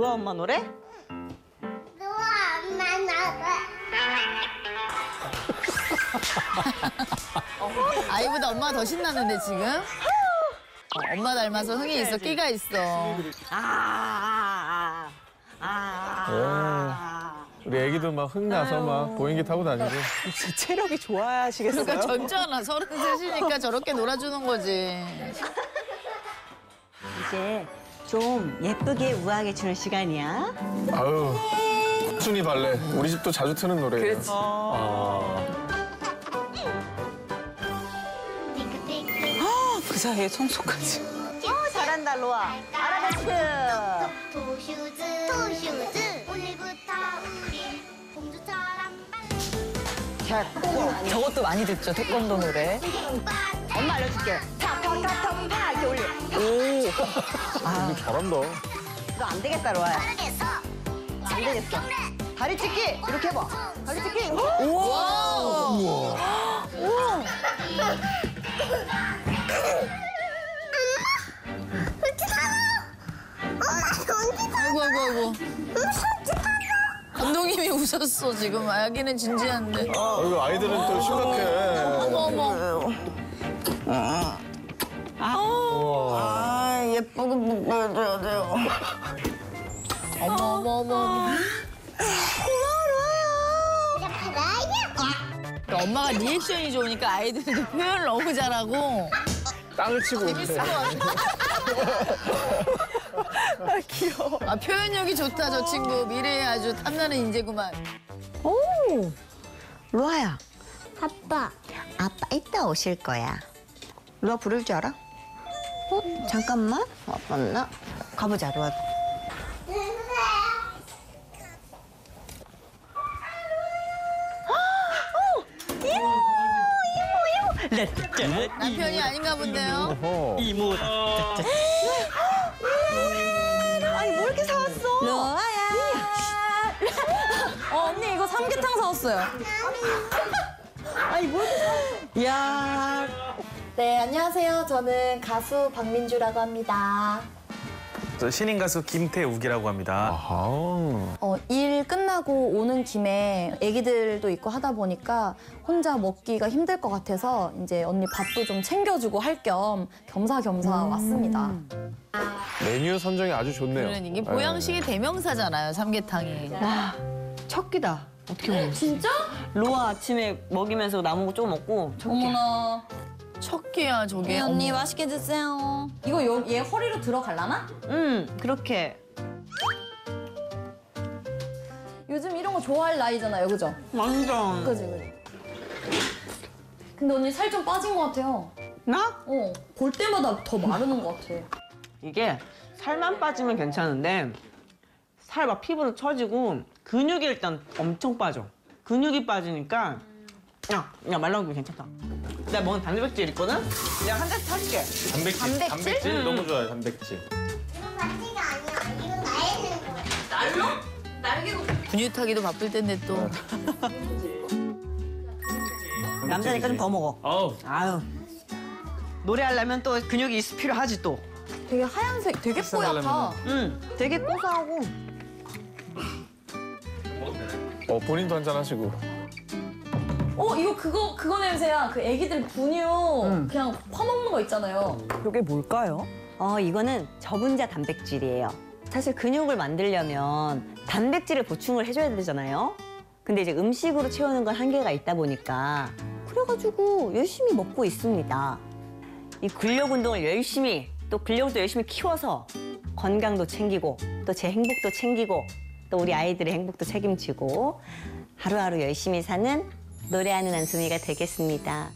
루아 엄마 노래? 루아 엄마 노래. 아이보다 엄마가 더 신나는데 지금? 엄마 닮아서 흥이 있어, 끼가 있어. 우리 애기도 막 흥나서 막 보행기 타고 다니고. 체력이 좋아하시겠어요? 그러니까 젊잖아. 33이니까 저렇게 놀아주는 거지. 이제 좀 예쁘게 우아하게 추는 시간이야. 아유, 순이 발레. 우리 집도 자주 트는 노래예요. 그렇지. 아, 그 사이에 청소까지. 잘한다, 로아. 아라베스크. 저것도 많이 듣죠, 태권도 노래. 엄마 알려줄게. 탁탁탁탁탁 이렇게 올려. 오. 아, 잘한다. 너 안 되겠다, 로아야. 안 되겠어. 다리 찢기 이렇게 해봐. 다리 찢기. 이렇게. 우와. 우와. 우와. 아이고, 아이고, 아이고. 감독님이 웃었어, 지금. 아기는 진지한데. 아, 아이들은 또 심각해. 어머. 아, 예쁘게 묶어줘야 돼요. 어머. 고마워요. 엄마가 리액션이 좋으니까 아이들도 표현을 너무 잘하고. 땅을 치고 재밌을 것 같아. 아, 귀여워. 아, 표현력이 좋다, 저 친구. 미래에 아주 탐나는 인재구만. 오! 로아야. 아빠 이따 오실 거야. 로아 부를 줄 알아? 어? 잠깐만. 아빠 나 가보자, 로아. 이모. 남편이 아닌가 본데요? 이모. 아니, 뭐 이렇게 사왔어? 로아야. 언니, 이거 삼계탕 사왔어요. 아니, 뭐 이렇게 사왔어? 야. 네, 안녕하세요. 저는 가수 박민주라고 합니다. 저 신인 가수 김태욱이라고 합니다. 일 끝나고 오는 김에 애기들도 있고 하다 보니까 혼자 먹기가 힘들 것 같아서 이제 언니 밥도 좀 챙겨주고 할 겸 겸사겸사 왔습니다. 메뉴 선정이 아주 좋네요. 이게 보양식의 대명사잖아요, 삼계탕이. 와, 첫 끼다. 어떻게 보면. 진짜? 로아 아침에 먹이면서 남은 거 조금 먹고 첫 끼. 어머나. 첫 끼야, 저게. 네, 언니, 맛있게 드세요. 이거 얘 허리로 들어가려나? 응, 그렇게. 요즘 이런 거 좋아할 나이잖아요, 그죠? 완전. 그지. 근데 언니 살 좀 빠진 것 같아요. 나? 어, 볼 때마다 더 마르는 것 같아. 이게 살만 빠지면 괜찮은데 살 막 피부로 처지고 근육이 일단 엄청 빠져. 근육이 빠지니까 야, 말 나온 게 괜찮다. 내가 먹은 단백질 있거든? 내가 한 잔 사줄게. 단백질? 너무 좋아요, 단백질. 이건 단백질 아니야. 이건 나의 거야. 날로? 날개로. 분유타기도 바쁠 텐데 또. 남자니까 좀 더 먹어. 아유. 노래하려면 또 근육이 필요하지 또. 되게 하얀색, 되게 뽀얗다. 응, 되게 고소하고. 본인도 한잔 하시고. 이거 그거 냄새야. 그 애기들 분유 그냥 퍼먹는 거 있잖아요. 이게 뭘까요? 이거는 저분자 단백질이에요. 사실 근육을 만들려면 단백질을 보충을 해줘야 되잖아요. 근데 이제 음식으로 채우는 건 한계가 있다 보니까 그래가지고 열심히 먹고 있습니다. 이 근력 운동을 열심히 또 근력도 열심히 키워서 건강도 챙기고 또 제 행복도 챙기고 또 우리 아이들의 행복도 책임지고 하루하루 열심히 사는 노래하는 안소미가 되겠습니다.